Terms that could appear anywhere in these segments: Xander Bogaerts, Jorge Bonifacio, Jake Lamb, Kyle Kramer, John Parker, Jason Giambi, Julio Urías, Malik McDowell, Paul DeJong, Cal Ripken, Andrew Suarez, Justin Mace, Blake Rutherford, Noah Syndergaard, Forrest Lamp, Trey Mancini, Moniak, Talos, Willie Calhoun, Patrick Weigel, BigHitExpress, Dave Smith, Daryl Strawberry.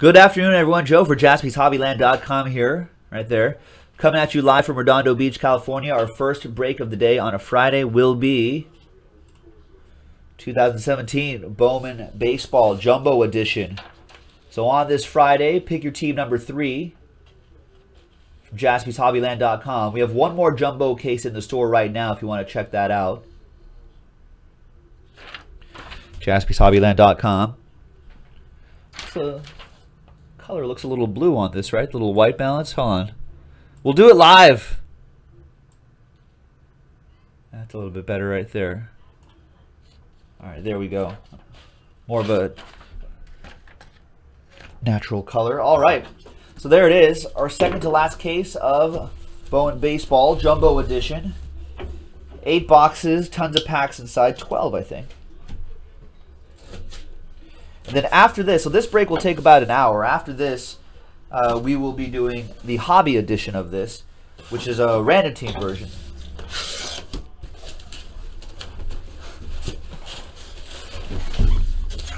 Good afternoon, everyone. Joe for jaspyshobbyland.com here, right there. Coming at you live from Redondo Beach, California. Our first break of the day on a Friday will be 2017 Bowman Baseball Jumbo Edition. So on this Friday, pick your team number 3 from jaspyshobbyland.com. We have one more jumbo case in the store right now if you want to check that out. jaspyshobbyland.com. So color looks a little blue on this, right? A little white balance. Hold on. We'll do it live. That's a little bit better right there. All right, there we go. More of a natural color. All right. So there it is. Our second to last case of Bowman Baseball Jumbo Edition. 8 boxes, tons of packs inside. 12, I think. And then after this, so this break will take about an hour. After this, we will be doing the hobby edition of this, which is a random team version.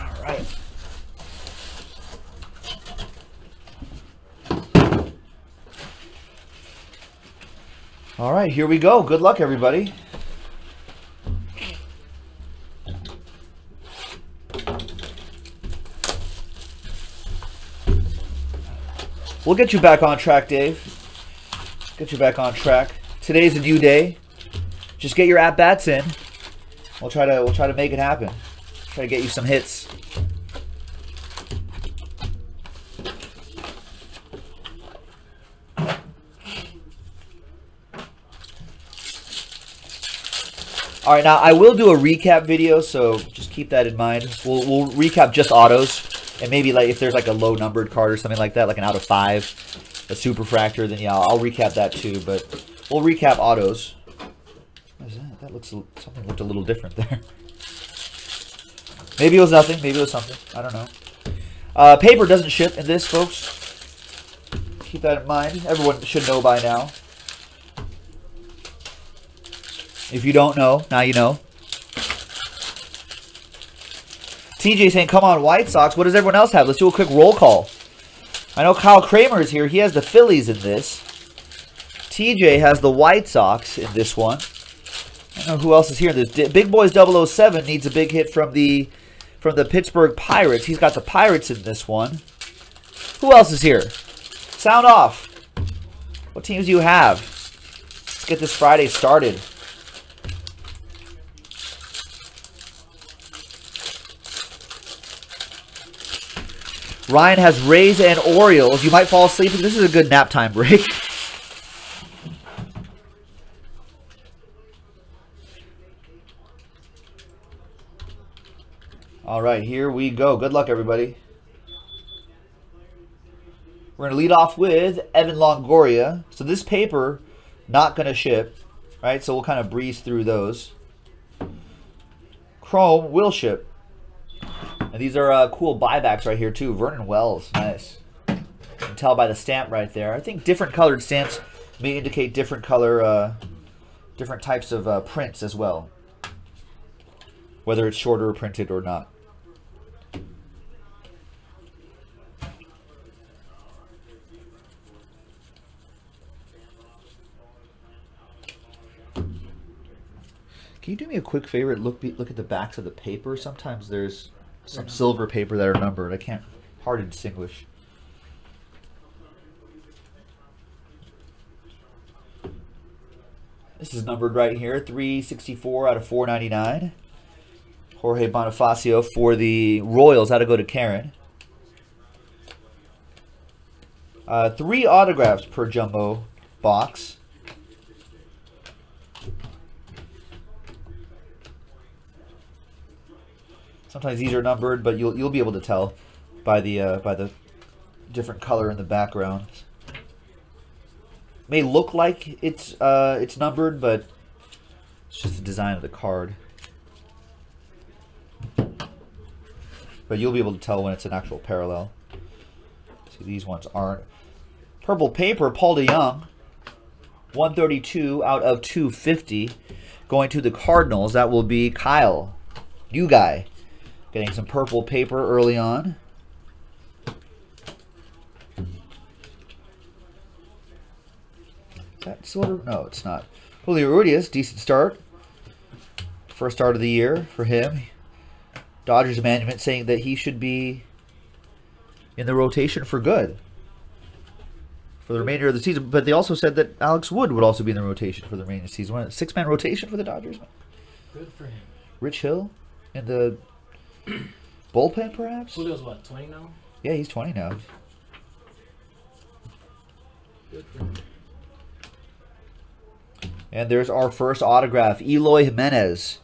All right. All right, here we go. Good luck, everybody. We'll get you back on track, Dave. Get you back on track. Today's a new day. Just get your at-bats in. We'll try to make it happen. Try to get you some hits. All right, now I will do a recap video, so just keep that in mind. We'll recap just autos. And maybe like if there's like a low numbered card or something like that, like an out of 5, a superfractor, then yeah, I'll recap that too. But we'll recap autos. What is that? That looks, something looked a little different there. Maybe it was nothing. Maybe it was something. I don't know. Paper doesn't ship in this, folks. Keep that in mind. Everyone should know by now. If you don't know, now you know. TJ saying, come on, White Sox. What does everyone else have? Let's do a quick roll call. I know Kyle Kramer is here. He has the Phillies in this. TJ has the White Sox in this one. I don't know who else is here in this. Big Boys 007 needs a big hit from the Pittsburgh Pirates. He's got the Pirates in this one. Who else is here? Sound off. What teams do you have? Let's get this Friday started. Ryan has Rays and Orioles. You might fall asleep. This is a good nap time break. All right, here we go. Good luck, everybody. We're going to lead off with Evan Longoria. So this paper, not going to ship, right? So we'll kind of breeze through those. Chrome will ship. And these are cool buybacks right here, too. Vernon Wells. Nice. You can tell by the stamp right there. I think different colored stamps may indicate different color, different types of prints as well, whether it's shorter or printed or not. Can you do me a quick favor? Look at the backs of the paper. Sometimes there's some silver paper that are numbered. I can't, hard to distinguish. This is numbered right here, 364 out of 499. Jorge Bonifacio for the Royals. That'll go to Karen. 3 autographs per jumbo box. Sometimes these are numbered, but you'll be able to tell by the different color in the background. May look like it's numbered, but it's just the design of the card. But you'll be able to tell when it's an actual parallel. See, these ones aren't. Purple paper, Paul DeJong, 132 out of 250, going to the Cardinals. That will be Kyle, new guy. Getting some purple paper early on. that Silver? No, it's not. Julio Urías, decent start. First start of the year for him. Dodgers management saying that he should be in the rotation for good for the remainder of the season. But they also said that Alex Wood would also be in the rotation for the remainder of the season. Six-man rotation for the Dodgers. Good for him. Rich Hill in the bullpen, perhaps? Julio's what, 20 now? Yeah, he's 20 now. Good for him. And there's our first autograph, Eloy Jimenez.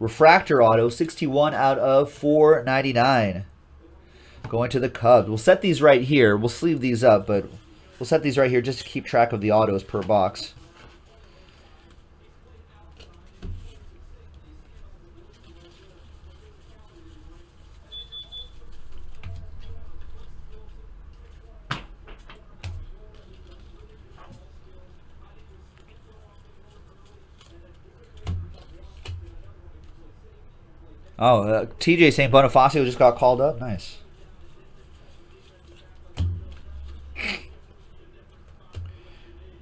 Refractor auto, 61 out of 499. Going to the Cubs. We'll set these right here. We'll sleeve these up, but we'll set these right here just to keep track of the autos per box. Oh, TJ saying Bonifacio just got called up. Nice.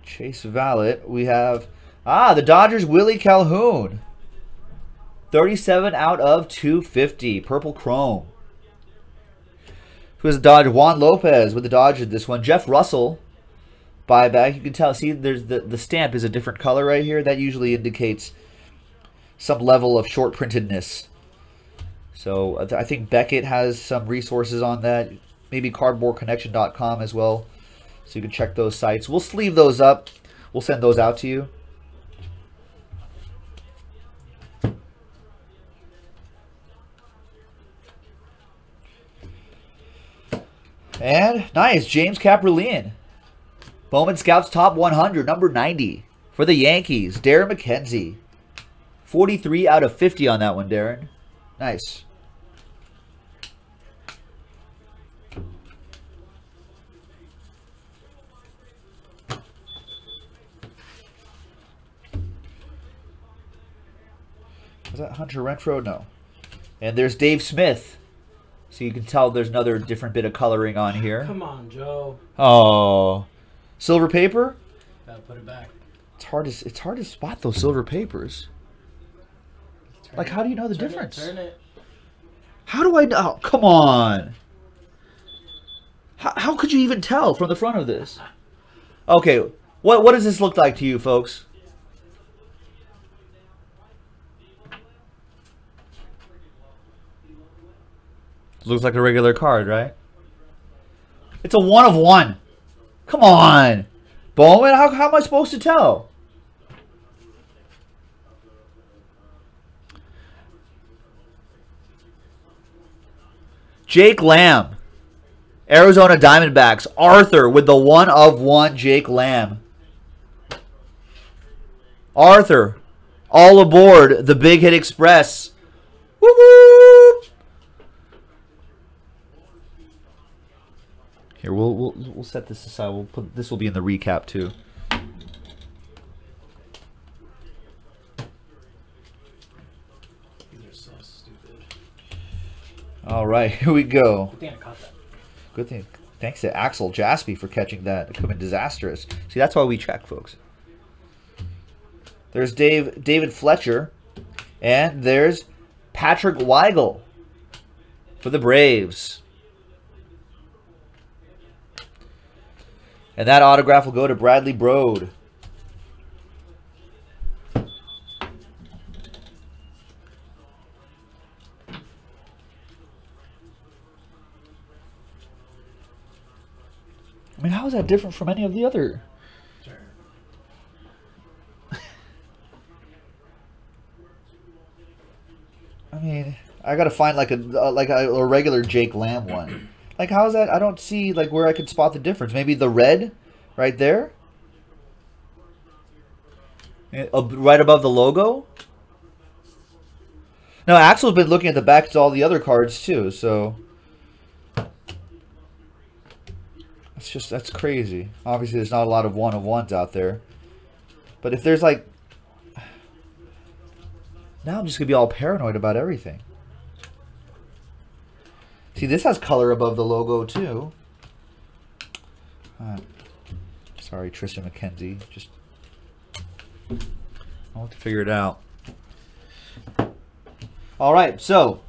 Chase Valet. We have, the Dodgers, Willie Calhoun. 37 out of 250. Purple Chrome. Who is the Dodger? Juan Lopez with the Dodgers this one. Jeff Russell. Buyback. You can tell. See, there's the stamp is a different color right here. That usually indicates some level of short-printedness. So I think Beckett has some resources on that. Maybe cardboardconnection.com as well. So you can check those sites. We'll sleeve those up. We'll send those out to you. And nice, James Kapralian. Bowman Scouts Top 100, number 90 for the Yankees. Darren McKenzie. 43 out of 50 on that one, Darren. Nice. Was that Hunter Renfroe? No. And there's Dave Smith. So you can tell there's another different bit of coloring on here. Come on, Joe. Oh. Silver paper? Gotta put it back. It's hard to spot those silver papers. Like, how do you know the difference? Turn it. How do I know? Oh, come on. How could you even tell from the front of this? Okay, what does this look like to you, folks? Looks like a regular card, right? It's a 1 of 1. Come on. Bowman, how am I supposed to tell? Jake Lamb, Arizona Diamondbacks. Arthur with the 1 of 1, Jake Lamb. Arthur, all aboard the Big Hit Express. Woo-hoo! Here, we'll set this aside. We'll put this will be in the recap too. All right, here we go. Good thing I caught that. Good thing. Thanks to Axel Jaspy for catching that. It could have been disastrous. See, that's why we check, folks. There's David Fletcher, and there's Patrick Weigel for the Braves. And that autograph will go to Bradley Brode. I mean, how is that different from any of the other? Sure. I mean, I gotta find like a regular Jake Lamb one. Like, how is that? I don't see like where I could spot the difference. Maybe the red, right there, right above the logo. Now Axel's been looking at the backs of all the other cards too, so. It's just, that's crazy. Obviously, there's not a lot of 1 of 1s out there. But if there's like... Now I'm just going to be all paranoid about everything. See, this has color above the logo, too. Just Sorry, Tristan McKenzie. Just, I'll have to figure it out. All right, so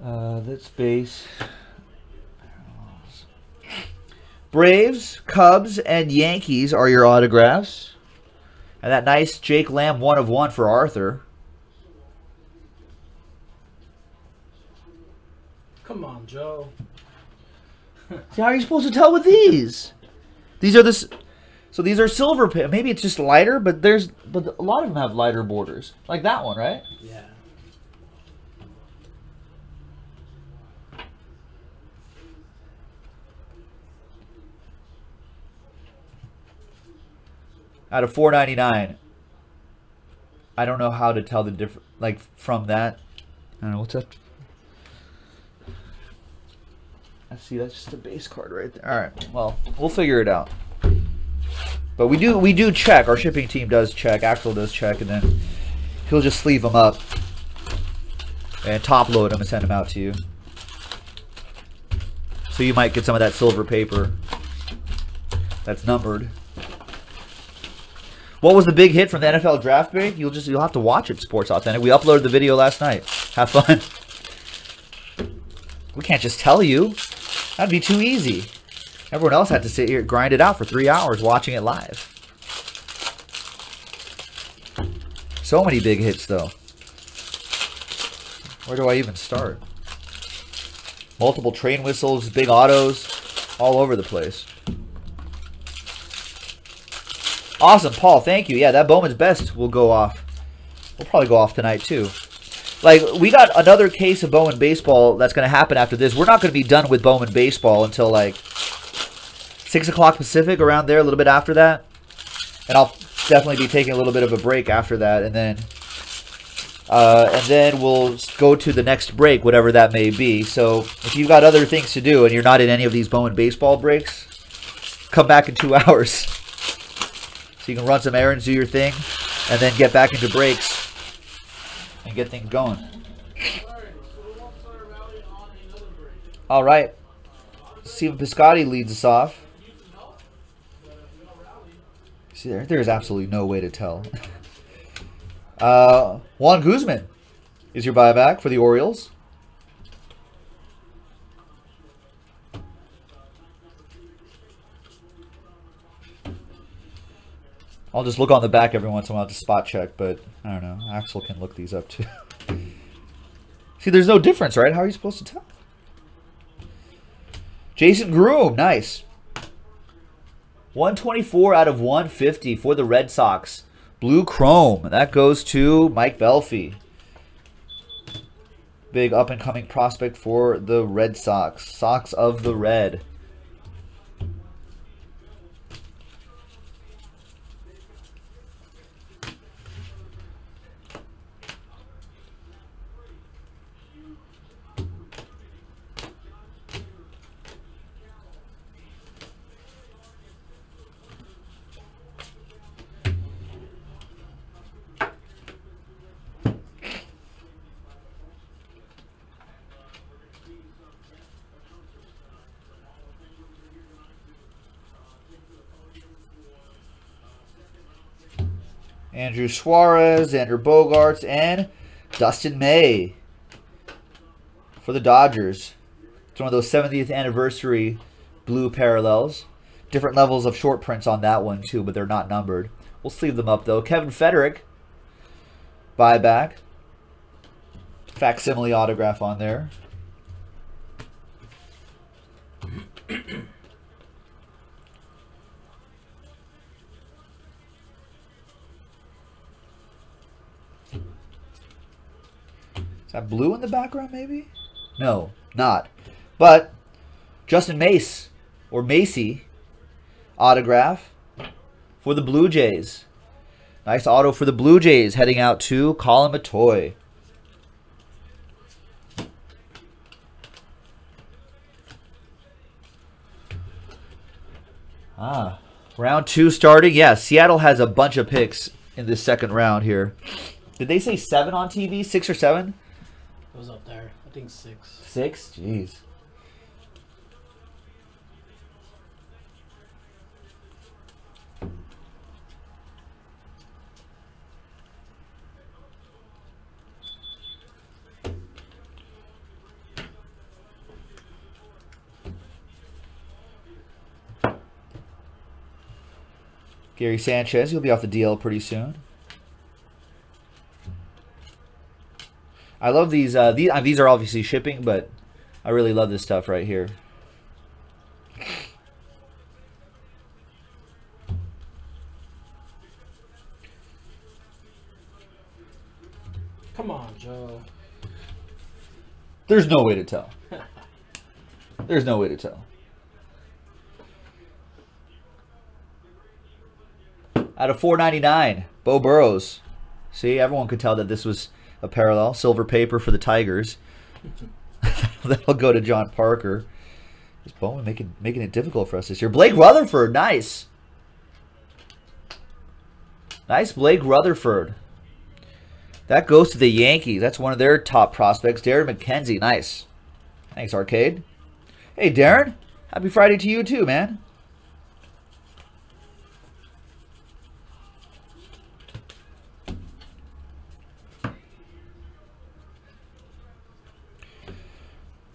that's base. Braves, Cubs, and Yankees are your autographs. And that nice Jake Lamb 1/1 for Arthur. Come on, Joe. How are you supposed to tell with these? These are this. So these are silver. Maybe it's just lighter, but there's a lot of them have lighter borders, like that one, right? Yeah. Out of $4.99, I don't know how to tell the difference. Like from that, I don't know what's up. I see that's just a base card right there. All right, well, we'll figure it out. But we do check. Our shipping team does check. Axel does check, and then he'll just sleeve them up and top load them and send them out to you. So you might get some of that silver paper that's numbered. What was the big hit from the NFL draft break? You'll have to watch it, Sports Authentic. We uploaded the video last night. Have fun. We can't just tell you. That'd be too easy. Everyone else had to sit here and grind it out for 3 hours watching it live. So many big hits, though. Where do I even start? Multiple train whistles, big autos, all over the place. Awesome, Paul. Thank you. Yeah, that Bowman's Best will go off. We'll probably go off tonight, too. Like, we got another case of Bowman Baseball that's going to happen after this. We're not going to be done with Bowman Baseball until, like, 6 o'clock Pacific, around there, a little bit after that. And I'll definitely be taking a little bit of a break after that. And then we'll go to the next break, whatever that may be. So if you've got other things to do and you're not in any of these Bowman Baseball breaks, come back in 2 hours. So you can run some errands, do your thing, and then get back into breaks and get things going. All right. Steven Piscotty leads us off. See, there's absolutely no way to tell. Juan Guzman is your buyback for the Orioles. I'll just look on the back every once in a while to spot check, but I don't know. Axel can look these up too. See, there's no difference, right? How are you supposed to tell? Jason Groom, nice. 124/150 for the Red Sox. Blue Chrome. That goes to Mike Belfi. Big up-and-coming prospect for the Red Sox. Sox of the Red. Andrew Suarez, Xander Bogaerts, and Dustin May for the Dodgers. It's one of those 70th anniversary blue parallels. Different levels of short prints on that one, too, but they're not numbered. We'll sleeve them up, though. Kevin Federick, buyback. Facsimile autograph on there. Is that blue in the background, maybe? No, not. But Justin Mace, or Macy, autograph for the Blue Jays. Nice auto for the Blue Jays, heading out to Colin Matoi. Ah, round two starting. Yeah, Seattle has a bunch of picks in this second round here. Did they say 7 on TV? 6 or 7? It was up there. I think 6. 6? Jeez. Gary Sanchez, he'll be off the DL pretty soon. I love these. These are obviously shipping, but I really love this stuff right here. Come on, Joe. There's no way to tell. There's no way to tell. Out of $4.99, Bo Burrows. See, everyone could tell that this was a parallel. Silver paper for the Tigers. That'll go to John Parker. Is Bowman making it difficult for us this year? Blake Rutherford, nice. Nice Blake Rutherford. That goes to the Yankees. That's one of their top prospects. Darren McKenzie, nice. Thanks, Arcade. Hey, Darren. Happy Friday to you, too, man.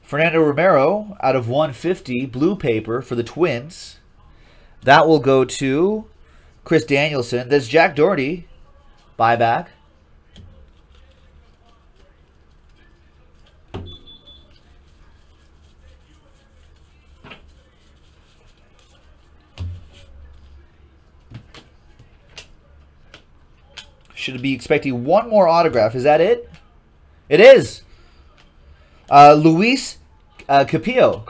Fernando Romero, out of 150, blue paper for the Twins. That will go to Chris Danielson. That's Jack Doherty. Buyback. Should be expecting one more autograph. Is that it? It is. Luis Carpio.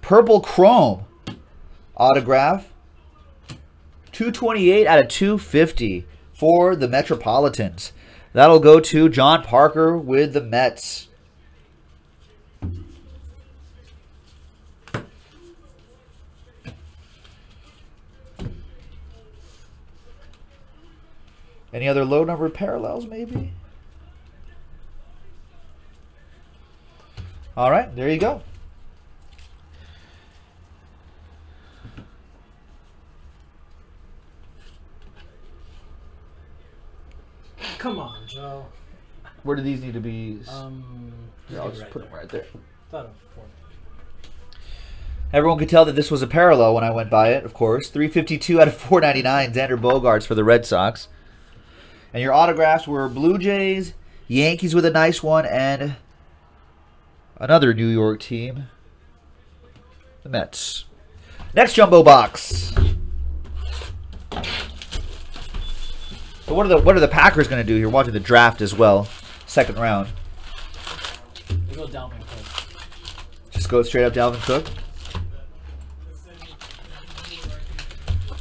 Purple Chrome. Autograph. 228 out of 250 for the Metropolitans. That'll go to John Parker with the Mets. Any other low number parallels, maybe? All right, there you go. Come on, Joe. Where do these need to be? Here, I'll just put them right there. Everyone could tell that this was a parallel when I went by it, of course. 352 out of 499, Xander Bogaerts for the Red Sox. And your autographs were Blue Jays, Yankees with a nice one, and another New York team, the Mets. Next jumbo box. So what are the Packers going to do here? Watching the draft as well, second round. They go Dalvin Cook. Just go straight up Dalvin Cook.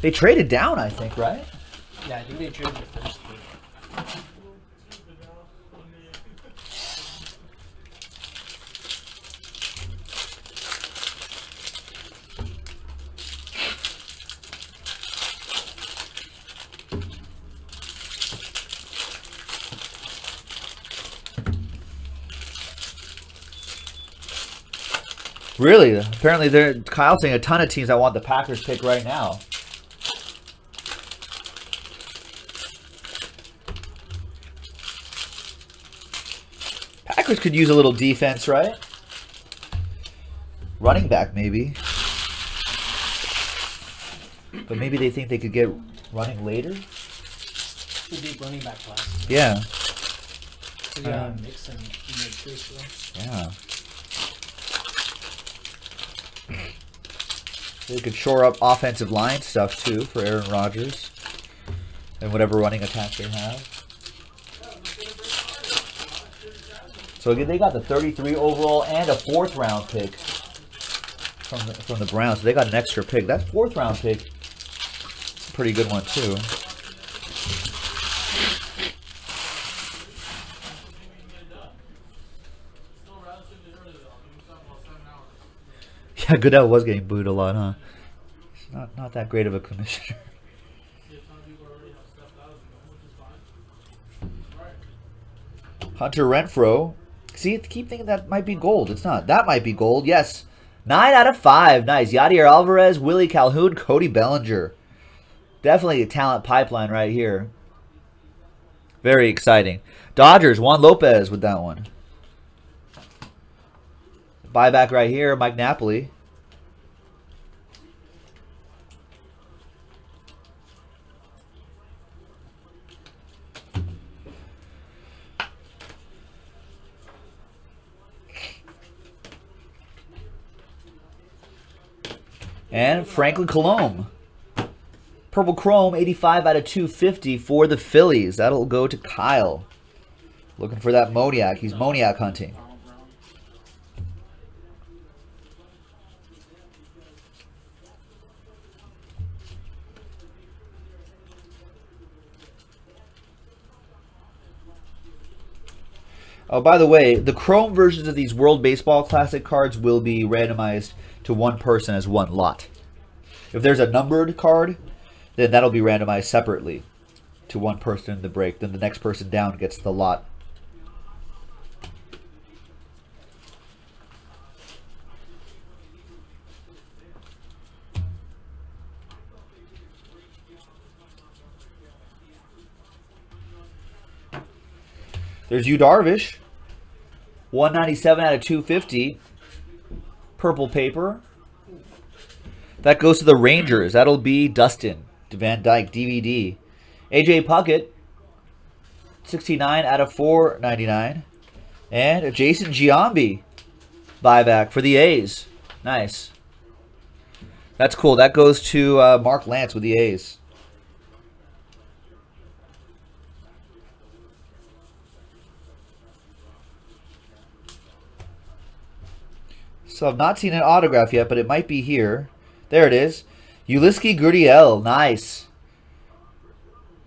They traded down, I think, right? Yeah, I think they traded the first. Really? Apparently, Kyle's saying a ton of teams that want the Packers pick right now. Packers could use a little defense, right? Running back, maybe. But maybe they think they could get running later? Could be running back class. Yeah. So yeah, mix and mix. Yeah. They could shore up offensive line stuff, too, for Aaron Rodgers and whatever running attack they have. So, again, they got the 33 overall and a fourth-round pick from the Browns. So they got an extra pick. That fourth-round pick is a pretty good one, too. Goodell was getting booed a lot, huh? He's not that great of a commissioner. Hunter Renfroe. See, I keep thinking that might be gold. It's not. That might be gold. Yes. 9 out of 5. Nice. Yadier Alvarez, Willie Calhoun, Cody Bellinger. Definitely a talent pipeline right here. Very exciting. Dodgers, Juan Lopez with that one. Buyback right here, Mike Napoli. And Franklin Colomb. Purple Chrome, 85/250 for the Phillies. That'll go to Kyle. Looking for that Moniak. He's Moniak hunting. Oh, by the way, the Chrome versions of these World Baseball Classic cards will be randomized to one person as one lot. If there's a numbered card, then that'll be randomized separately to one person in the break. Then the next person down gets the lot. There's Yu Darvish, 197/250, purple paper. That goes to the Rangers. That'll be Dustin, Van Dyke, DVD. AJ Puckett, 69/499. And Jason Giambi, buyback for the A's. Nice. That's cool. That goes to Mark Lance with the A's. So I've not seen an autograph yet, but it might be here. There it is. Ulysses Gurriel. Nice.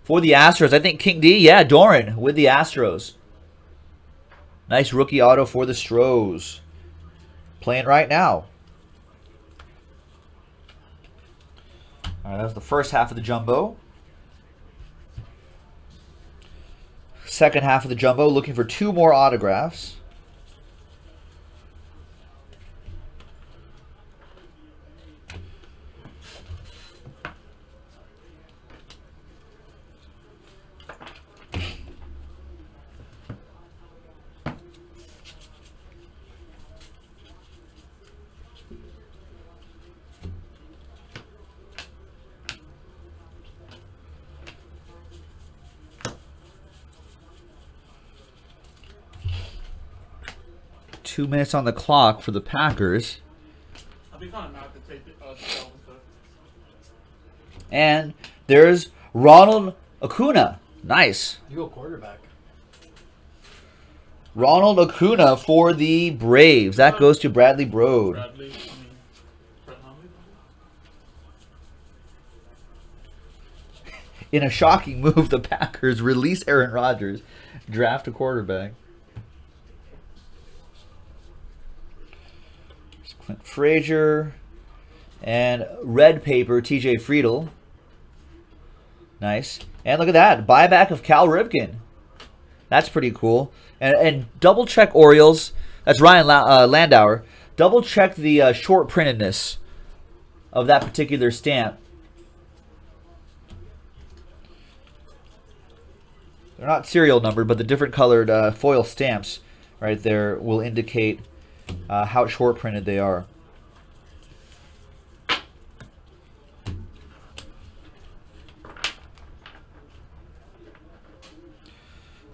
For the Astros. I think King D. Yeah, Doran with the Astros. Nice rookie auto for the Stros. Playing right now. All right, that was the first half of the Jumbo. Second half of the Jumbo. Looking for two more autographs. Two minutes on the clock for the Packers. And there's Ronald Acuna. Nice. You go quarterback. Ronald Acuna for the Braves. That goes to Bradley Brode. In a shocking move, the Packers release Aaron Rodgers, draft a quarterback. Clint Frazier and red paper TJ Friedel. Nice. And look at that. Buyback of Cal Ripken. That's pretty cool. And double check Orioles. That's Ryan Landauer. Double check the short printedness of that particular stamp. They're not serial numbered, but the different colored foil stamps right there will indicate how short printed they are.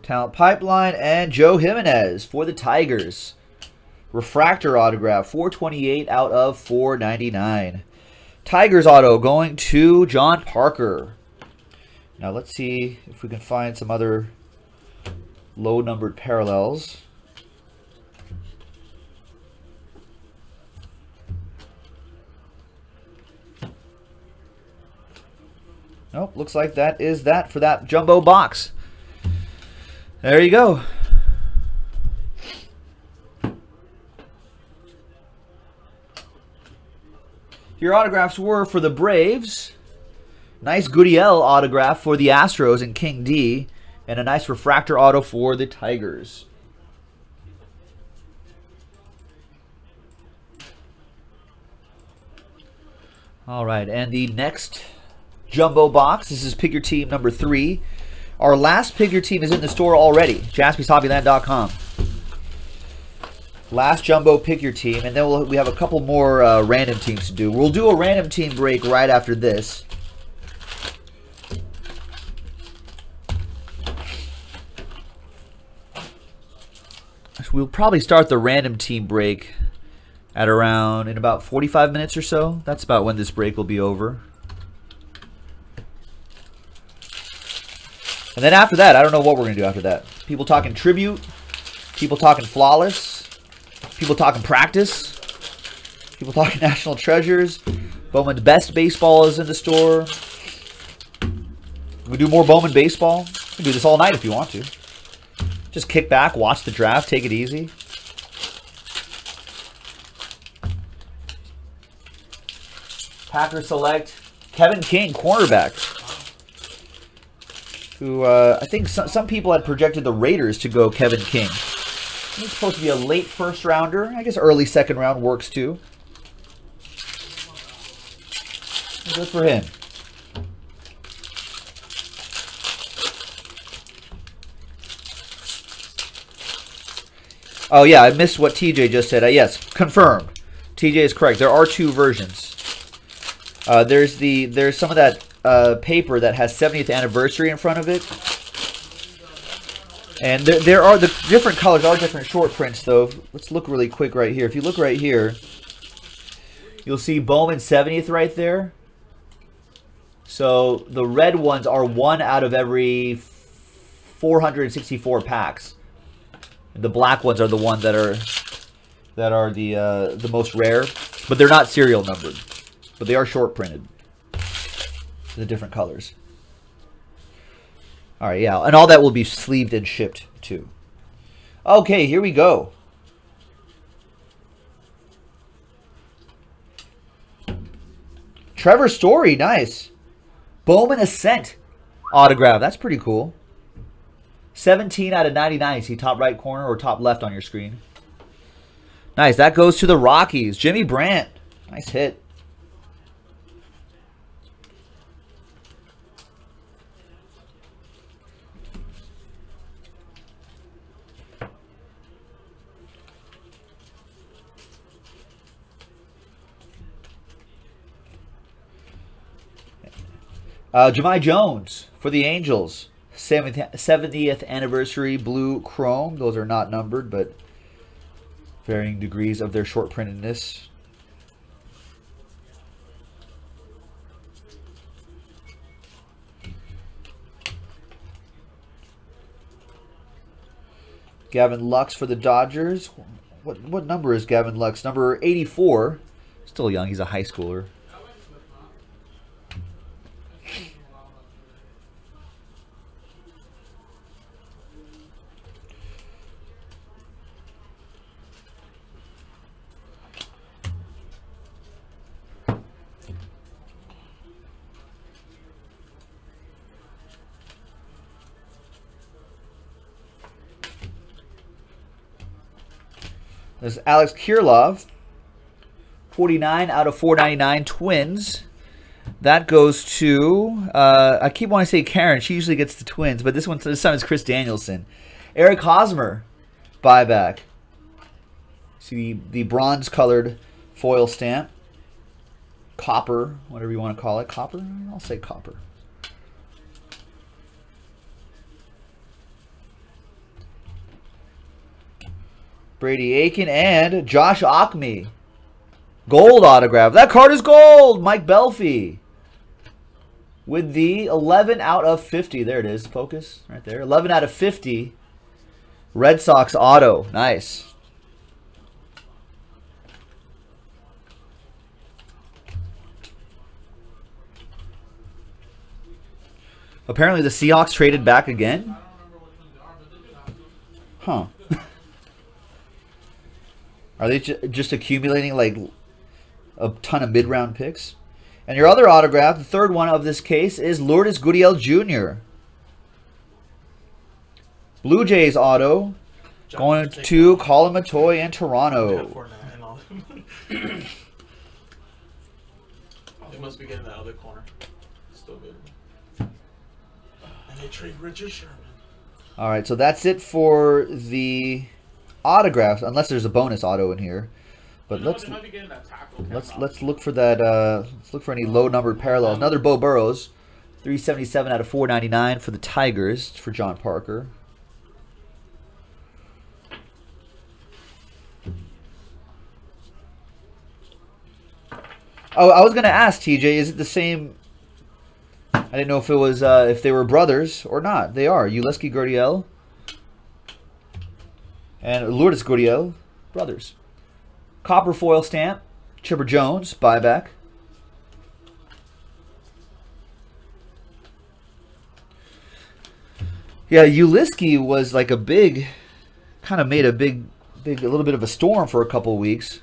Talent Pipeline and Joe Jimenez for the Tigers. Refractor autogrhraph, 428/499. Tigers auto going to John Parker. Now let's see if we can find some other low numbered parallels. Nope, looks like that is that for that jumbo box. There you go. Your autographs were for the Braves. Nice Gurriel autograph for the Astros and King D. And a nice refractor auto for the Tigers. All right, and the next jumbo box. This is pick your team number 3. Our last pick your team is in the store already. jaspyshobbyland.com. Last jumbo pick your team, and then we have a couple more random teams to do. We'll do a random team break right after this. We'll probably start the random team break at around in about 45 minutes or so. That's about when this break will be over. And then after that, I don't know what we're going to do after that. People talking tribute. People talking flawless. People talking practice. People talking national treasures. Bowman's Best baseball is in the store. We do more Bowman baseball. You can do this all night if you want to. Just kick back, watch the draft, take it easy. Packers select Kevin King, cornerback, who I think some people had projected the Raiders to go Kevin King. He's supposed to be a late first rounder. I guess early second round works too. Good for him. Oh, yeah, I missed what TJ just said. Yes, confirmed. TJ is correct. There are two versions. There's some of that paper that has 70th anniversary in front of it. And there are the different colors, are different short prints, though. Let's look really quick right here. If you look right here, you'll see Bowman 70th right there. So the red ones are one out of every 464 packs. The black ones are the ones that are the most rare, but they're not serial numbered, but they are short printed. The different colors. All right, yeah, and all that will be sleeved and shipped too. Okay, here we go. Trevor Story, nice. Bowman Ascent autograph. That's pretty cool. 17 out of 99. See top right corner or top left on your screen. Nice. That goes to the Rockies. Jimmy Brandt. Nice hit. Ja'Mai Jones for the Angels. 70th anniversary blue chrome. Those are not numbered, but varying degrees of their short printedness. Gavin Lux for the Dodgers. What number is Gavin Lux? Number 84. Still young. He's a high schooler. There's Alex Kirilov, 49 out of 499 Twins. That goes to, I keep wanting to say Karen. She usually gets the Twins, but this time it's Chris Danielson. Eric Hosmer, buyback. See the bronze-colored foil stamp. Copper, whatever you want to call it. Copper? I'll say copper. Brady Aiken and Josh Ochme. Gold autograph. That card is gold. Mike Belfi with the 11 out of 50. There it is. Focus right there. 11 out of 50. Red Sox auto. Nice. Apparently the Seahawks traded back again. Huh. Are they just accumulating like a ton of mid-round picks? And your other autograph, the third one of this case, is Lourdes Gurriel Jr. Blue Jays auto going to Colin Matoi and Toronto. They must be getting that other corner. It's still good. And they trade Richard Sherman. All right, so that's it for the autographs, unless there's a bonus auto in here, but let's look for that. Let's look for any low numbered parallels. Another Bo Burrows, 377 out of 499 for the Tigers for John Parker. Oh, I was going to ask, TJ, is it the same? I didn't know if it was if they were brothers or not. They are. Ulesky Gurriel and Lourdes Gurriel, brothers. Copper foil stamp, Chipper Jones, buyback. Yeah, Ulesky was like a big, kind of made a big, a little bit of a storm for a couple of weeks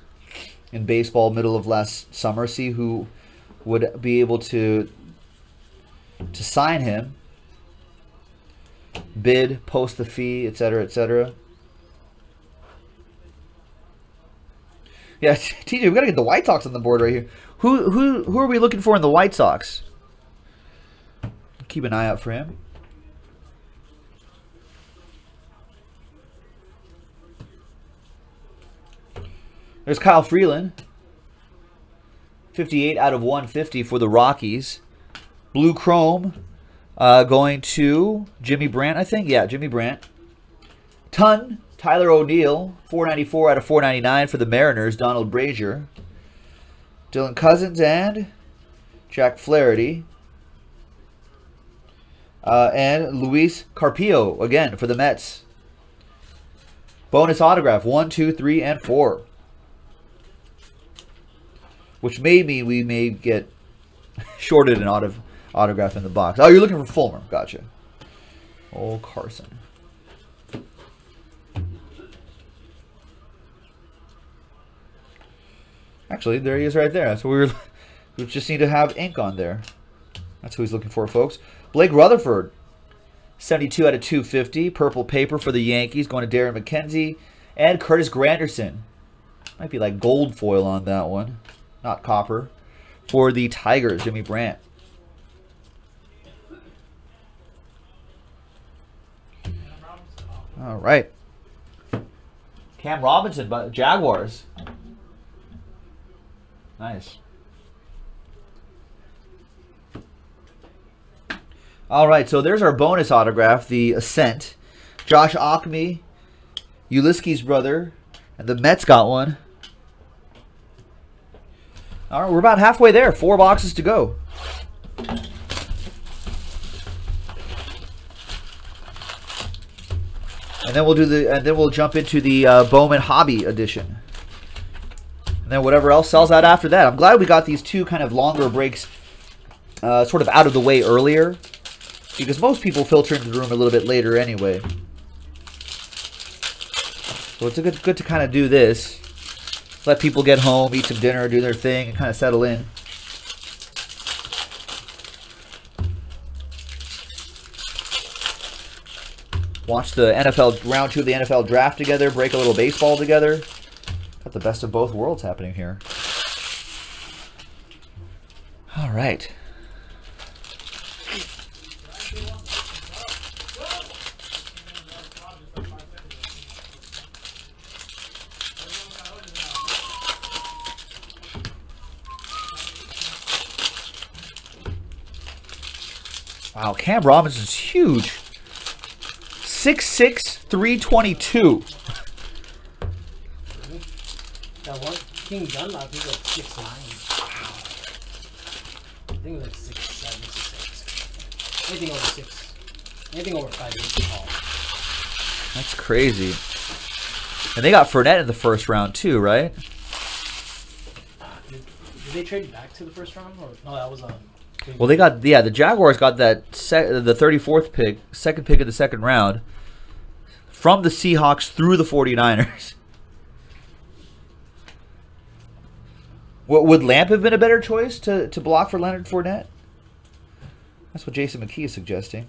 in baseball middle of last summer. See who would be able to sign him, bid, post the fee, etc., etc. Yeah, TJ, we've got to get the White Sox on the board right here. Who are we looking for in the White Sox? Keep an eye out for him. There's Kyle Freeland, 58/150 for the Rockies. Blue Chrome going to Jimmy Brandt, I think. Yeah, Jimmy Brandt. Ton, Tyler O'Neill, 494/499 for the Mariners. Donald Brazier, Dylan Cousins, and Jack Flaherty. And Luis Carpio, again, for the Mets. Bonus autograph, 1, 2, 3, and 4. Which may mean we may get shorted an autograph in the box. Oh, you're looking for Fulmer. Gotcha. Old Carson. Actually, there he is right there. That's what we were. We just need to have ink on there. That's who he's looking for, folks. Blake Rutherford, 72/250. Purple paper for the Yankees. Going to Darren McKenzie. And Curtis Granderson. Might be like gold foil on that one. Not copper. For the Tigers, Jimmy Brandt. All right. Cam Robinson, Jaguars. Nice. All right, so there's our bonus autograph, the Ascent. Josh Ochme, Ulysses' brother, and the Mets got one. All right, we're about halfway there. 4 boxes to go. And then we'll do the, and then we'll jump into the Bowman Hobby Edition. And then whatever else sells out after that. I'm glad we got these two kind of longer breaks sort of out of the way earlier, because most people filter into the room a little bit later anyway. So it's good to kind of do this. Let people get home, eat some dinner, do their thing, and kind of settle in. Watch the NFL, round 2 of the NFL draft together, break a little baseball together. Got the best of both worlds happening here. All right. Wow, Cam Robinson's huge. 6'6", 322. That one, King Dunlop, he was 6'9". Wow. I think it was like 6'7", 6'8". Anything over 6. Anything over 5 inches tall. That's crazy. And they got Fournette in the first round too, right? Did they trade back to the first round? Or no, that was on... Well, they got, yeah, the Jaguars got that the 34th pick, second pick of the second round, from the Seahawks through the 49ers. Would Lamp have been a better choice to block for Leonard Fournette? That's what Jason McKee is suggesting.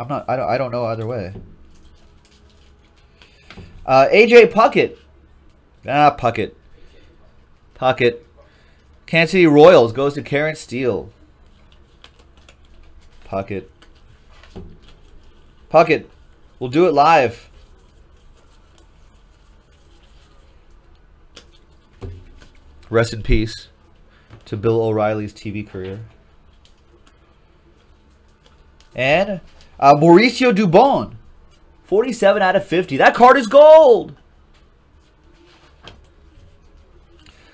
I'm not. I don't know either way. AJ Puckett. Puckett. Puckett. Kansas City Royals goes to Karen Steele. Puckett. Puckett. We'll do it live. Rest in peace to Bill O'Reilly's TV career. And Mauricio Dubon. 47/50. That card is gold.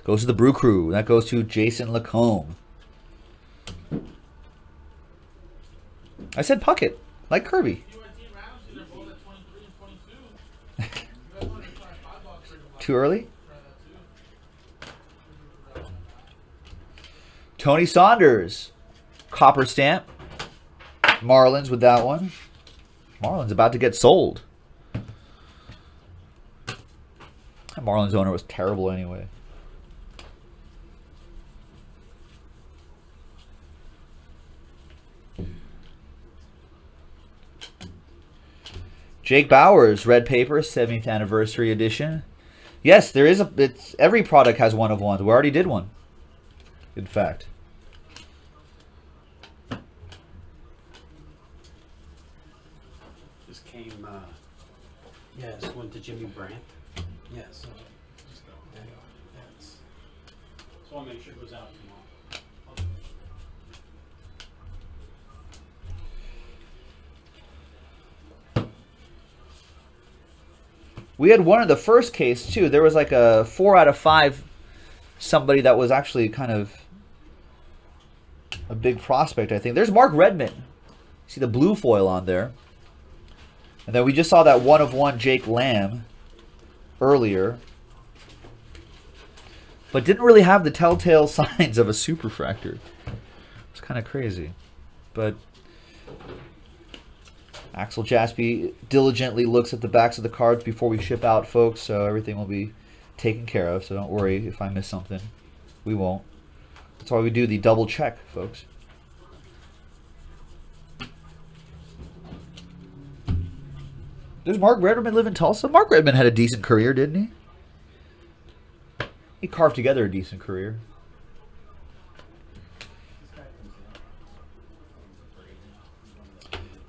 Goes to the Brew Crew. That goes to Jason Lacombe. I said Puckett, like Kirby. Too early? Tony Saunders. Copper stamp. Marlins with that one. Marlins about to get sold. That Marlins owner was terrible anyway. Jake Bowers, red paper, 70th anniversary edition. Yes, there is a. It's every product has one of ones. We already did one, in fact. This came. Yeah, this went to Jimmy Brandt. Yeah, so that's. So I'll make sure it goes out tomorrow. We had one of the first case too. There was like a 4 out of 5 somebody that was actually kind of a big prospect, I think. There's Mark Redmond. See the blue foil on there. And then we just saw that 1 of 1 Jake Lamb earlier. But didn't really have the telltale signs of a superfractor. It's kind of crazy. But Axel Jaspy diligently looks at the backs of the cards before we ship out, folks, so everything will be taken care of. So don't worry if I miss something. We won't. That's why we do the double check, folks. Does Mark Redmond live in Tulsa? Mark Redmond had a decent career, didn't he? He carved together a decent career.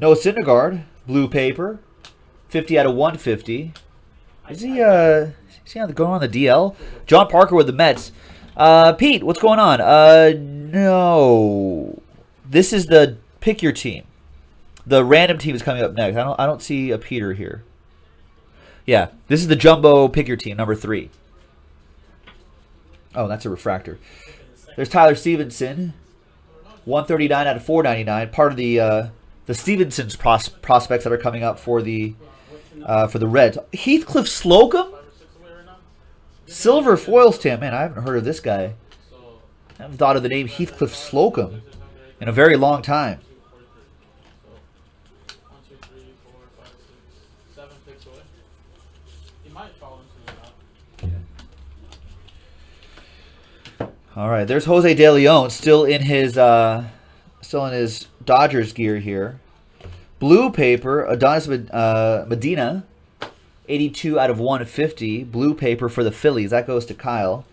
Noah Syndergaard, blue paper, 50 out of 150. Is he going on the DL? John Parker with the Mets. Pete, what's going on? No, this is the pick your team. The random team is coming up next. I don't see a Peter here. Yeah, this is the jumbo pick your team number 3. Oh, that's a refractor. There's Tyler Stevenson, 139 out of 499. Part of the Stevenson's prospects that are coming up for the Reds. Heathcliff Slocum? Silver foil stamp. Man, I haven't heard of this guy. I haven't thought of the name Heathcliff Slocum in a very long time. All right, there's Jose De Leon still in his Dodgers gear here. Blue paper, Adonis Medina, 82 out of 150. Blue paper for the Phillies. That goes to Kyle.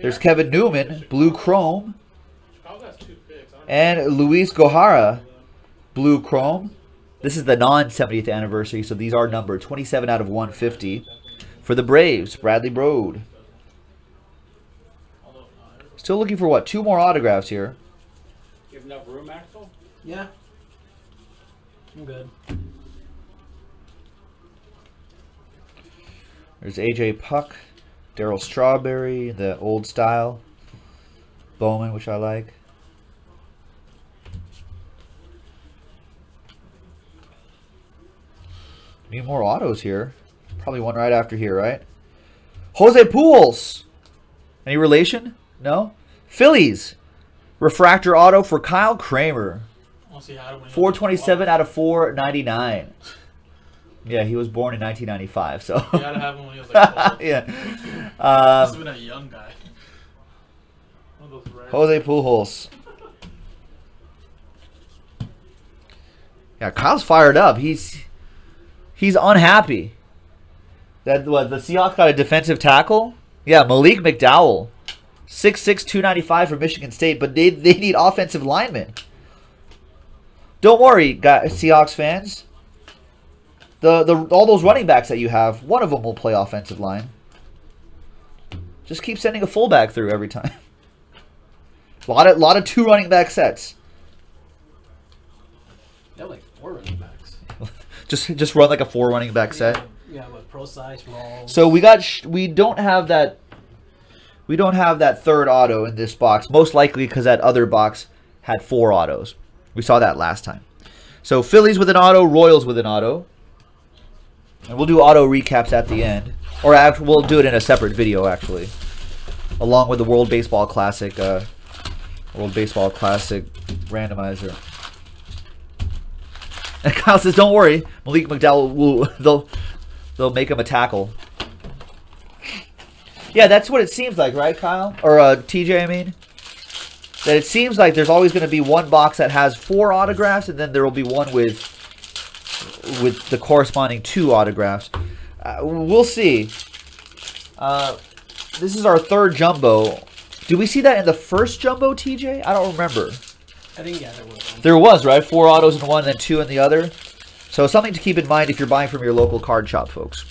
There's Kevin Newman, blue chrome. And Luis Gohara, blue chrome. This is the non-70th anniversary, so these are numbered. 27 out of 150. For the Braves, Bradley Brode. Still looking for, what, 2 more autographs here. Enough room, Axel? Yeah. I'm good. There's AJ Puck, Daryl Strawberry, the old style. Bowman, which I like. Need more autos here. Probably one right after here, right? Jose Pujols! Any relation? No? Phillies! Refractor auto for Kyle Kramer. 427 out of 499. Yeah, he was born in 1995, so. You gotta have him when he was like 12. Yeah. Must have been a young guy. One of those rare Jose Pujols. Yeah, Kyle's fired up. He's unhappy. That what, the Seahawks got a defensive tackle? Yeah, Malik McDowell. 6'6", 295 for Michigan State, but they need offensive linemen. Don't worry, guys, Seahawks fans. All those running backs that you have, one of them will play offensive line. Just keep sending a fullback through every time. A lot of 2 running back sets. They're like 4 running backs. just run like a 4 running back set. Yeah, like pro size roll. So we don't have that We don't have that third auto in this box, most likely because that other box had four autos. We saw that last time. So Phillies with an auto, Royals with an auto. And we'll do auto recaps at the end. Or we'll do it in a separate video, actually. Along with the World Baseball Classic, randomizer. And Kyle says, don't worry. Malik McDowell, they'll make him a tackle. Yeah, that's what it seems like, right, Kyle? Or TJ, I mean. That it seems like there's always going to be one box that has four autographs, and then there will be one with the corresponding two autographs. We'll see. This is our third jumbo. Did we see that in the first jumbo, TJ? I don't remember. I think, yeah, there was one. There was, right? Four autos in one, and then two in the other. So something to keep in mind if you're buying from your local card shop, folks.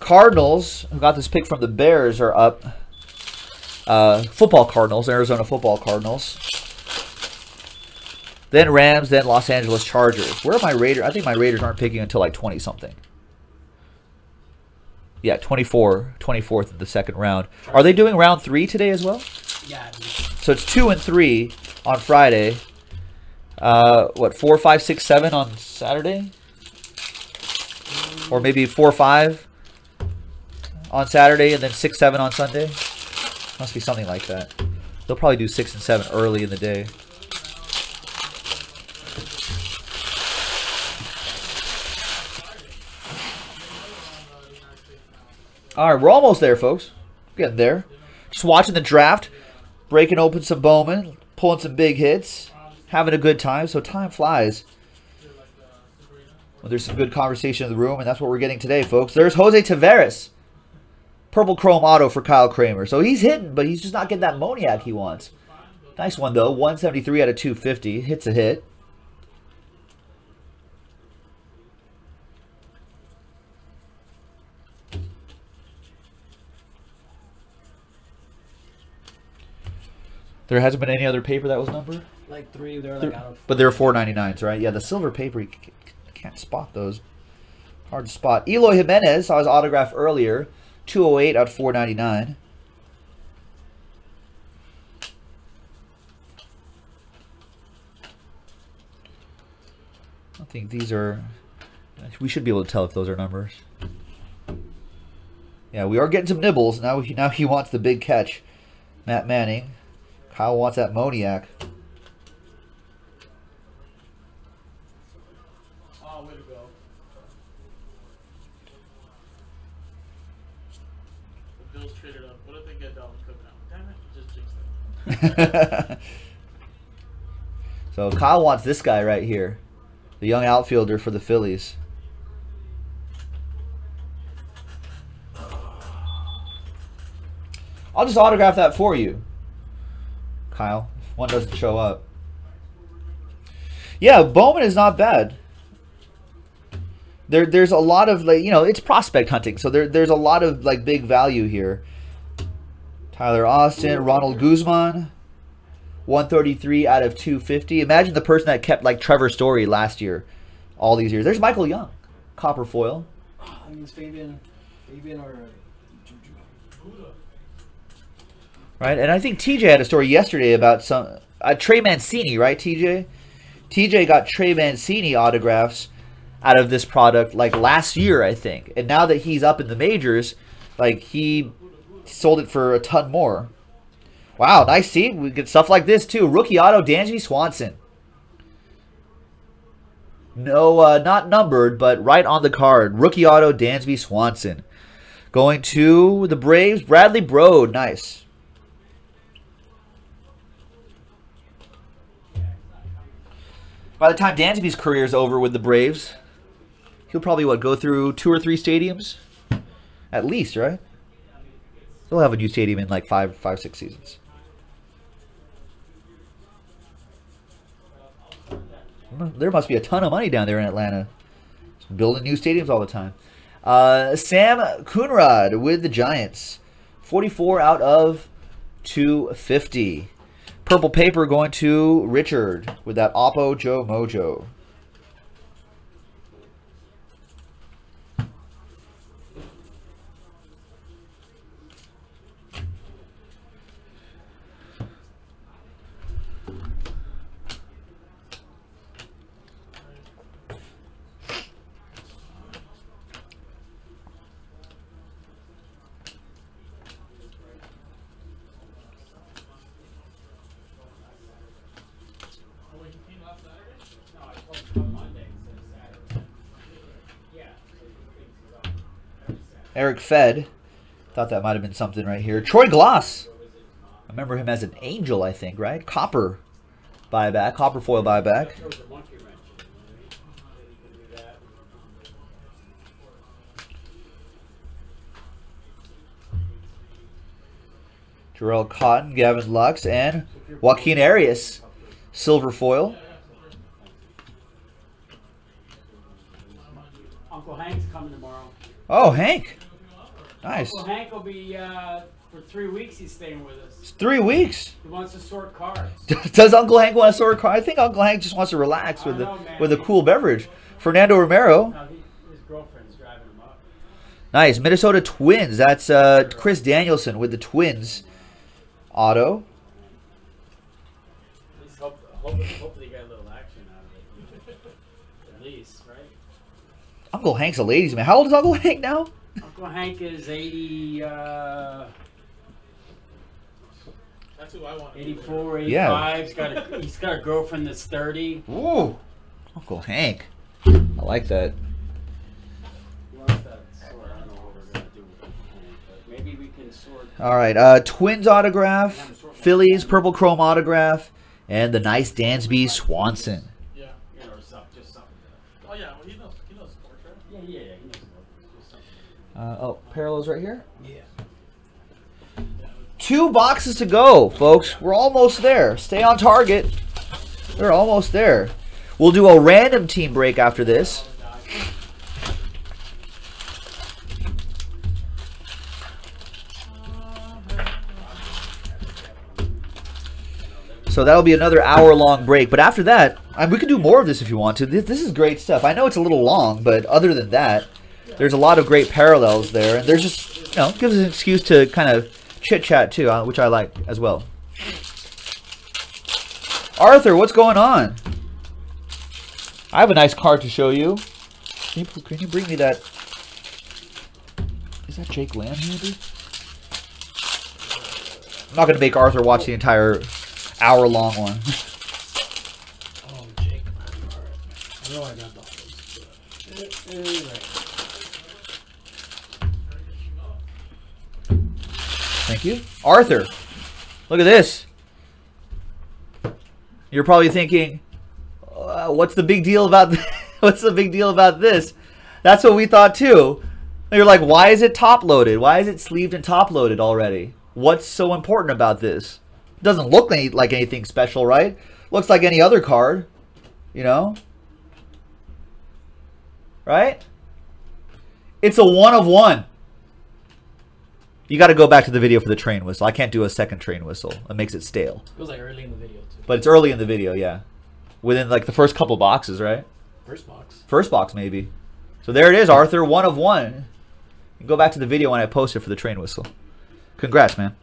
Cardinals, who got this pick from the Bears, are up. Football Cardinals, Arizona Football Cardinals. Then Rams, then Los Angeles Chargers. Where are my Raiders? I think my Raiders aren't picking until like 20-something. Yeah, 24th of the second round. Are they doing round 3 today as well? Yeah. So it's 2 and 3 on Friday. What, 4, 5, 6, 7 on Saturday? Or maybe 4, 5? On Saturday, and then 6, 7 on Sunday. Must be something like that. They'll probably do 6 and 7 early in the day. All right, we're almost there, folks. We're getting there. Just watching the draft, breaking open some Bowman, pulling some big hits, having a good time. So time flies. Well, there's some good conversation in the room, and that's what we're getting today, folks. There's Jose Tavares. Purple Chrome Auto for Kyle Kramer. So he's hitting, but he's just not getting that Moniak he wants. Nice one, though. 173 out of 250. Hits a hit. There hasn't been any other paper that was numbered? Like 3. They're like out of 4. But they're 499s, right? Yeah, the silver paper, you can't spot those. Hard to spot. Eloy Jimenez saw his autograph earlier. 208 out of 499. I think these are... We should be able to tell if those are numbers. Yeah, we are getting some nibbles. Now he wants the big catch. Matt Manning. Kyle wants that Moniak. So Kyle wants this guy right here, the young outfielder for the Phillies. I'll just autograph that for you, Kyle, if one doesn't show up. Yeah, Bowman is not bad. There's a lot of, like, you know, it's prospect hunting, so there's a lot of like big value here. Tyler Austin, Ronald Guzman, 133 out of 250. Imagine the person that kept like Trevor Story last year, all these years. There's Michael Young, copper foil. I think it's Fabian or Juju. Right, and I think TJ had a story yesterday about some Trey Mancini, right, TJ? TJ got Trey Mancini autographs out of this product like last year, I think. And now that he's up in the majors, like he sold it for a ton more. Wow, nice team. We get stuff like this too. Rookie auto, Danji Swanson. No, not numbered, but right on the card. Rookie auto, Dansby Swanson. Going to the Braves, Bradley Brode. Nice. By the time Dansby's career is over with the Braves, he'll probably, what, go through 2 or 3 stadiums? At least, right? They'll have a new stadium in like 5, 6 seasons. There must be a ton of money down there in Atlanta. It's building new stadiums all the time. Sam Coonrod with the Giants. 44 out of 250. Purple paper going to Richard with that Oppo Joe Mojo. Eric Fed. Thought that might have been something right here. Troy Gloss. I remember him as an Angel, I think, right? Copper buyback, copper foil buyback. Jarrell Cotton, Gavin Lux, and Joaquin Arias, silver foil. Uncle Hank's coming tomorrow. Oh, Hank. Nice. Uncle Hank will be, for 3 weeks he's staying with us. It's 3 weeks? He wants to sort cards. Does Uncle Hank want to sort cards? I think Uncle Hank just wants to relax with, with a cool beverage. Fernando Romero. No, his girlfriend's driving him up. Nice. Minnesota Twins. That's Chris Danielson with the Twins. Auto. At least hopefully you got a little action out of it. At least, right? Uncle Hank's a ladies' man. How old is Uncle Hank now? Uncle Hank is 80. That's who I want. 84, 85. Yeah. He's got a girlfriend that's 30. Ooh, Uncle Hank. I like that. All right, Twins autograph, Phillies purple chrome autograph, and the nice Dansby Swanson. Yeah, or something, just something. Oh yeah, well, he knows sports, right? Yeah, he knows sports. Oh, parallels right here. Yeah. 2 boxes to go, folks. We're almost there. Stay on target. We're almost there. We'll do a random team break after this. So that'll be another hour-long break. But after that, we can do more of this if you want to. This is great stuff. I know it's a little long, but other than that, there's a lot of great parallels there. And there's just, you know, it gives us an excuse to kind of chit-chat too, which I like as well. Arthur, what's going on? I have a nice card to show you. Can you bring me that? Is that Jake Lamb handy? I'm not going to make Arthur watch the entire hour-long one. Oh, Jake. I know I got the... Thank you. Arthur, look at this. You're probably thinking, what's the big deal about this? What's the big deal about this? That's what we thought too. And you're like, why is it top-loaded? Why is it sleeved and top-loaded already? What's so important about this? Doesn't look like anything special, right? Looks like any other card, you know? Right? It's a 1 of 1. You got to go back to the video for the train whistle. I can't do a second train whistle. It makes it stale. It was like early in the video, too. But it's early in the video, yeah. Within like the first couple boxes, right? First box. First box, maybe. So there it is, Arthur. 1 of 1. You go back to the video when I post it for the train whistle. Congrats, man.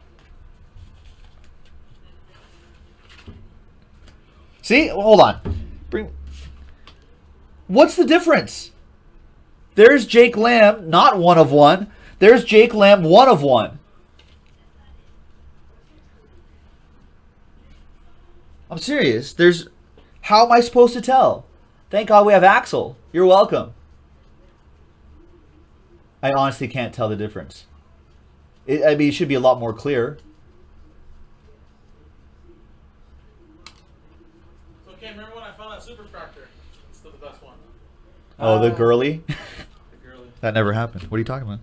See? Hold on. What's the difference? There's Jake Lamb, not 1 of 1. There's Jake Lamb, 1 of 1. I'm serious. There's... How am I supposed to tell? Thank God we have Axel. You're welcome. I honestly can't tell the difference. It should be a lot more clear. Oh, the girly? The girly. That never happened. What are you talking about?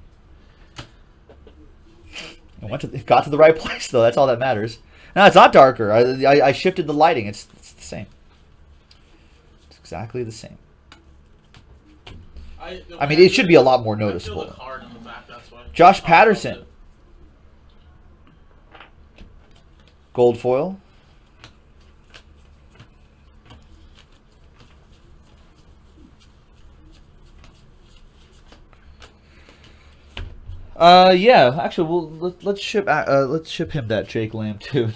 Got to the right place, though. That's all that matters. No, it's not darker. I shifted the lighting. It's the same. It's exactly the same. I mean, it should be a lot more noticeable. Josh Patterson. Gold foil. Yeah. Actually, let's ship him that Jake Lamb too,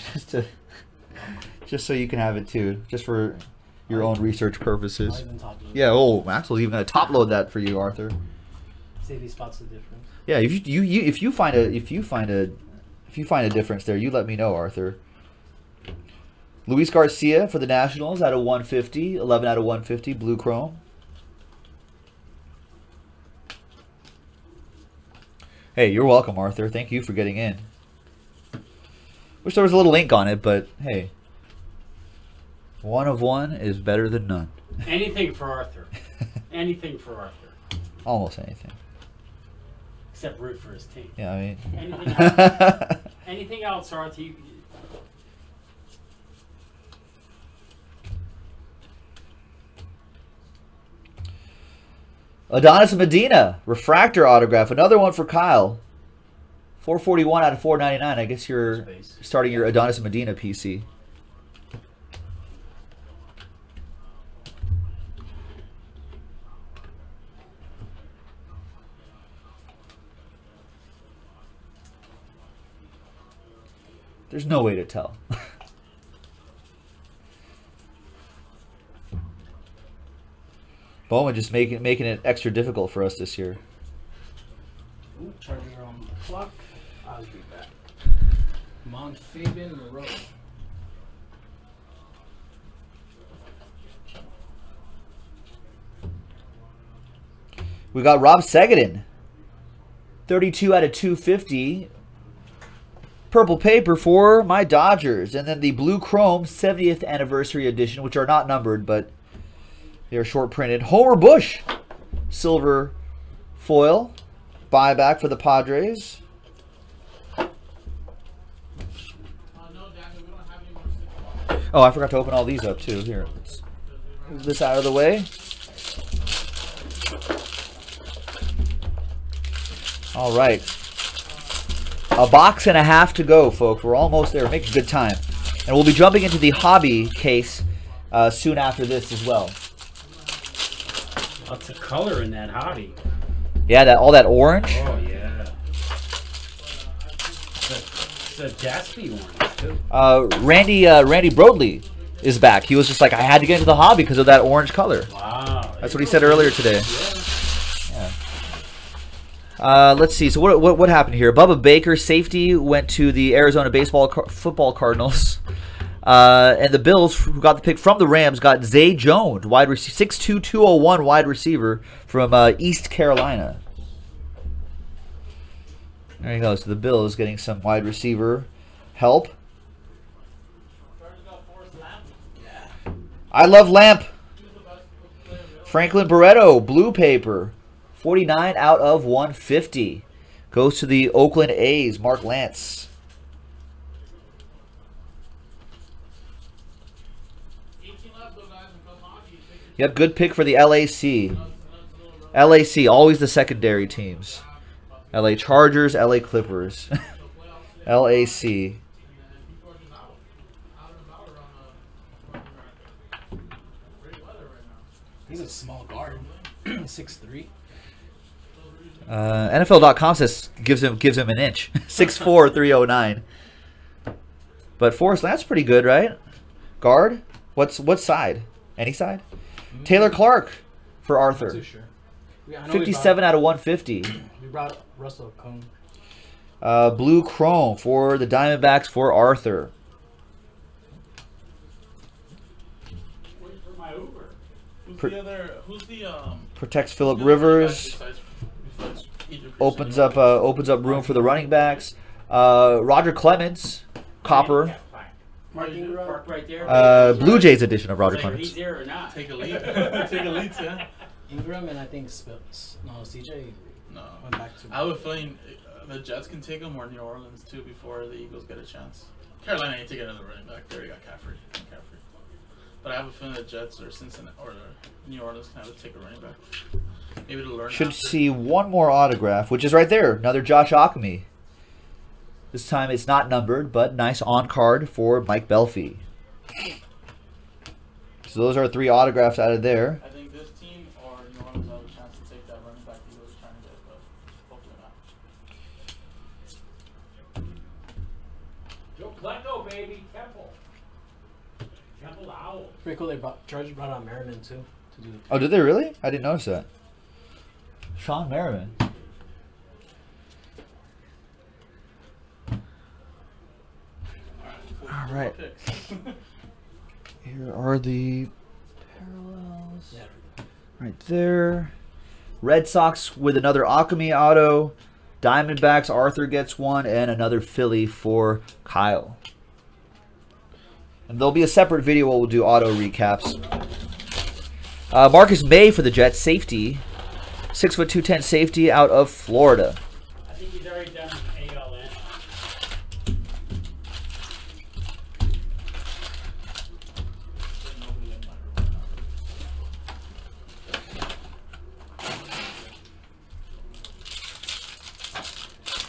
just so you can have it too, just for your own research purposes. Yeah. Oh, Axel's even gonna top load that for you, Arthur. See if he spots the difference. Yeah. If you find a difference there, you let me know, Arthur. Luis Garcia for the Nationals out of 150, 11 out of 150, blue chrome. Hey, you're welcome, Arthur. Thank you for getting in. Wish there was a little ink on it, but hey. One of one is better than none. Anything for Arthur. Anything for Arthur. Almost anything. Except root for his team. Yeah, I mean. Anything else, anything else, Arthur? Adonis Medina, refractor autograph. Another one for Kyle. 441 out of 499. I guess you're starting your Adonis Medina PC. There's no way to tell. Bowman just making it extra difficult for us this year. Ooh, charges are on the clock. I'll be back. Monfabian Moreau. We got Rob Segedin. 32 out of 250. Purple paper for my Dodgers. And then the blue chrome 70th anniversary edition, which are not numbered, but they are short printed. Homer Bush, silver foil. Buyback for the Padres. Oh, I forgot to open all these up too. Here, let's move this out of the way. All right. A box and a half to go, folks. We're almost there. Make a good time. And we'll be jumping into the hobby case soon after this as well. Lots of color in that hobby. Yeah, that all that orange. Oh yeah. The Jaspy orange too. Randy Brodley is back. He was just like, I had to get into the hobby because of that orange color. Wow. That's what he said earlier today. Yeah. Let's see. So what happened here? Bubba Baker, safety, went to the Arizona football Cardinals. And the Bills, who got the pick from the Rams, got Zay Jones, wide receiver, 6'2", 201 wide receiver from East Carolina. There you go. So the Bills getting some wide receiver help. I love Lamp. Franklin Barreto, blue paper, 49 out of 150. Goes to the Oakland A's, Mark Lance. Yep, good pick for the LAC. LAC, always the secondary teams. LA Chargers, LA Clippers. LAC. He's a small guard. 6'3". NFL.com says gives him an inch. 6'4", 309. But Forrest Lamp's pretty good, right? Guard? What side? Any side? Taylor Clark for Arthur. I'm not too sure. Yeah, 57 out of 150. We brought Russell Cone. Blue Chrome for the Diamondbacks for Arthur. Wait for my Uber. Who's the protects Phillip Rivers. Besides opens up room for the running backs. Roger Clemens, Copper. Yeah. Mark right there. Blue Jays edition of Roger Clemens. He's there or not. Take a lead. Take a lead, yeah. Ingram and I think Spence. No, CJ. No. Went back to I would feeling the Jets can take him or New Orleans too before the Eagles get a chance. Carolina ain't taking another running back. They already got Caffrey. But I have a feeling the Jets or Cincinnati or New Orleans can have to take a running back. Maybe to learn. Should after. See one more autograph, which is right there. Another Josh Ocmie. This time it's not numbered, but nice on card for Mike Belfi. So those are three autographs out of there. I think this team or New Orleans have a chance to take that running back he was trying to get, but hopefully not. Joe Klecko, baby. Temple. Temple the Owl. Pretty cool. They brought on Merriman, too. To do the oh, did they really? I didn't notice that. Sean Merriman. All right. Here are the parallels. Right there. Red Sox with another Acme auto. Diamondbacks, Arthur gets one, and another Philly for Kyle. And there'll be a separate video where we'll do auto recaps. Marcus May for the Jets, safety. 6 foot 210 safety out of Florida. I think he's already done ALN.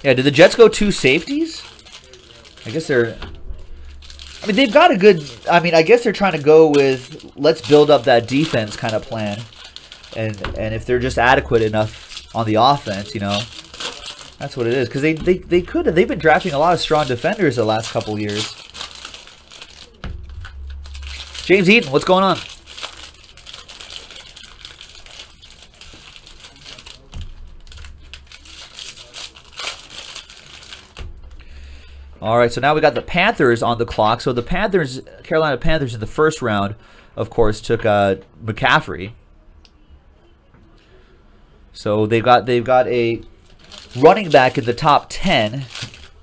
Yeah, did the Jets go two safeties? I guess they're... I mean, they've got a good... I mean, I guess they're trying to go with let's build up that defense kind of plan. And if they're just adequate enough on the offense, you know, that's what it is. Because they could have. They've been drafting a lot of strong defenders the last couple years. James Eaton, what's going on? All right, so now we got the Panthers on the clock. So the Panthers, Carolina Panthers in the first round, of course, took McCaffrey. So they've got a running back in the top 10.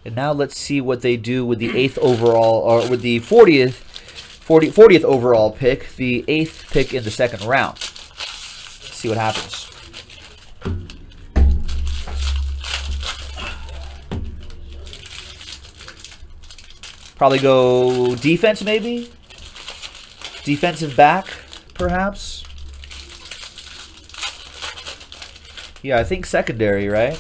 And now let's see what they do with the 8th overall, or with the 40th overall pick, the 8th pick in the second round. Let's see what happens. Probably go defense, maybe? Defensive back, perhaps? Yeah, I think secondary, right?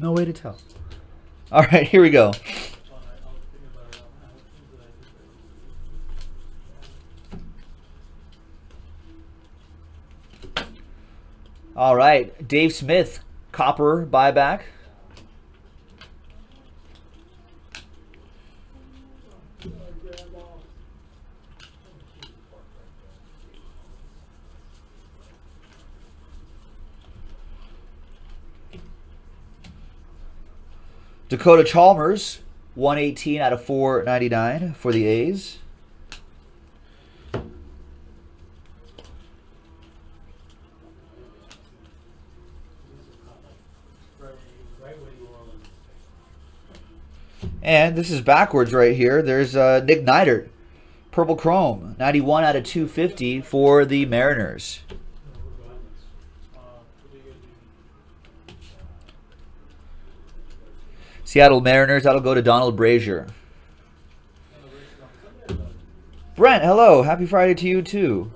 No way to tell. All right, here we go. All right, Dave Smith. Copper buyback. Dakota Chalmers, 118 out of 499 for the A's. And this is backwards right here. There's Nick Neidert, purple chrome, 91 out of 250 for the Mariners. Seattle Mariners, that'll go to Donald Brazier. Brent, hello. Happy Friday to you, too.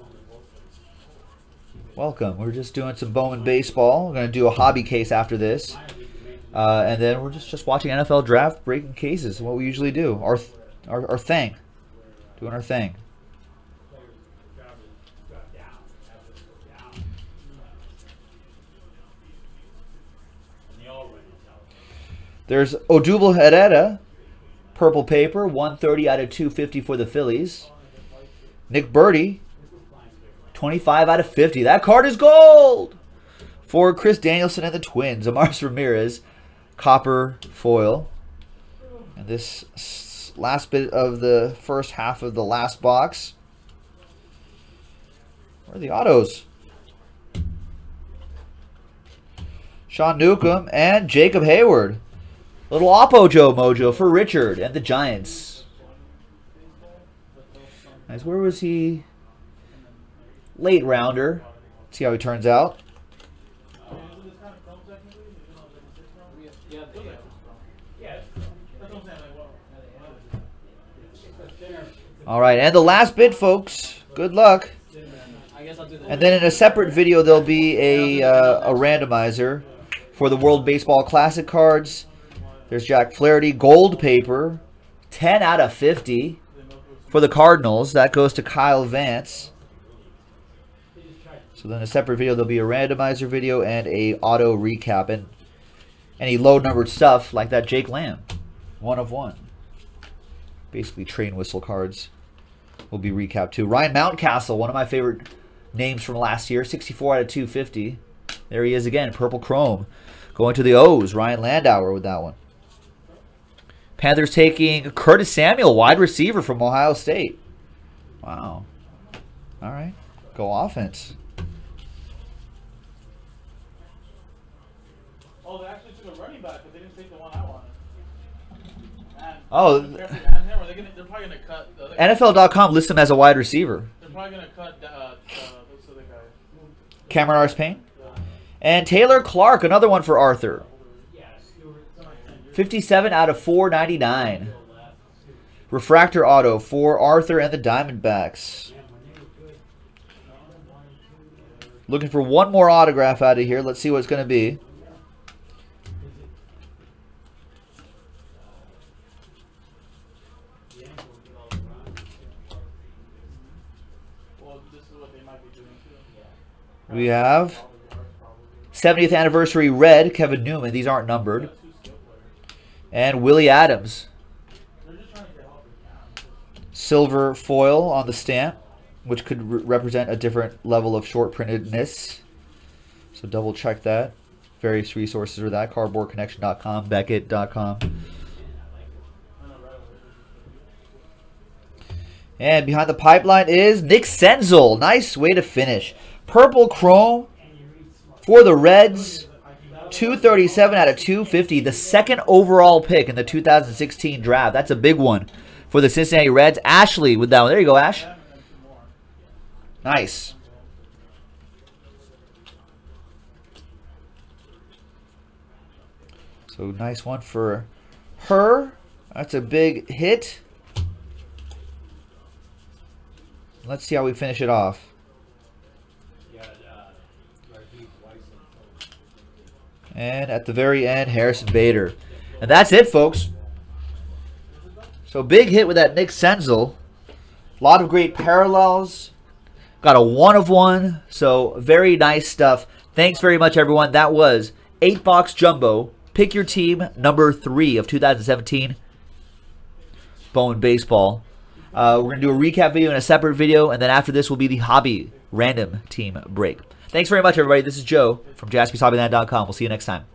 Welcome. We're just doing some Bowman baseball. We're going to do a hobby case after this. And then we're just watching NFL draft, breaking cases, what we usually do, our thing, doing our thing. There's Odubel Herrera, purple paper, 130 out of 250 for the Phillies. Nick Birdie, 25 out of 50. That card is gold for Chris Danielson and the Twins. Amaris Ramirez. Copper foil. And this last bit of the first half of the last box. Where are the autos? Sean Newcomb and Jacob Hayward. Little Oppo Joe Mojo for Richard and the Giants. Nice. Where was he? Late rounder. Let's see how he turns out. All right, and the last bid, folks. Good luck. And then in a separate video, there'll be a randomizer for the World Baseball Classic cards. There's Jack Flaherty, gold paper, 10 out of 50 for the Cardinals. That goes to Kyle Vance. So then a separate video, there'll be a randomizer video and a auto recap and any low-numbered stuff like that Jake Lamb, 1 of 1. Basically train whistle cards will be recapped too. Ryan Mountcastle, one of my favorite names from last year, 64 out of 250. There he is again, purple chrome. Going to the O's, Ryan Landauer with that one. Panthers taking Curtis Samuel, wide receiver from Ohio State. Wow. All right. Go offense. Oh, they actually took a running back, but they didn't take the one I wanted. Man. Oh. They're probably going to cut. NFL.com lists him as a wide receiver. They're probably going to cut what's the other guy? Cameron Arce Payne. And Taylor Clark, another one for Arthur. 57 out of 499. Refractor auto for Arthur and the Diamondbacks. Looking for one more autograph out of here. Let's see what it's going to be. We have 70th anniversary red, Kevin Newman. These aren't numbered. And Willie Adams. Silver foil on the stamp, which could represent a different level of short printedness. So double check that. Various resources for that. Cardboardconnection.com, Beckett.com. And behind the pipeline is Nick Senzel. Nice way to finish. Purple chrome for the Reds, 237 out of 250. The second overall pick in the 2016 draft. That's a big one for the Cincinnati Reds. Ashley with that one. There you go, Ash. Nice. So nice one for her. That's a big hit. Let's see how we finish it off. And at the very end, Harrison Bader. And that's it, folks. So big hit with that Nick Senzel. A lot of great parallels. Got a one of one. So very nice stuff. Thanks very much, everyone. That was 8-box jumbo. Pick your team number 3 of 2017. Bowman Baseball. We're going to do a recap video and a separate video. And then after this will be the hobby random team break. Thanks very much, everybody. This is Joe from jaspyshobbyland.com. We'll see you next time.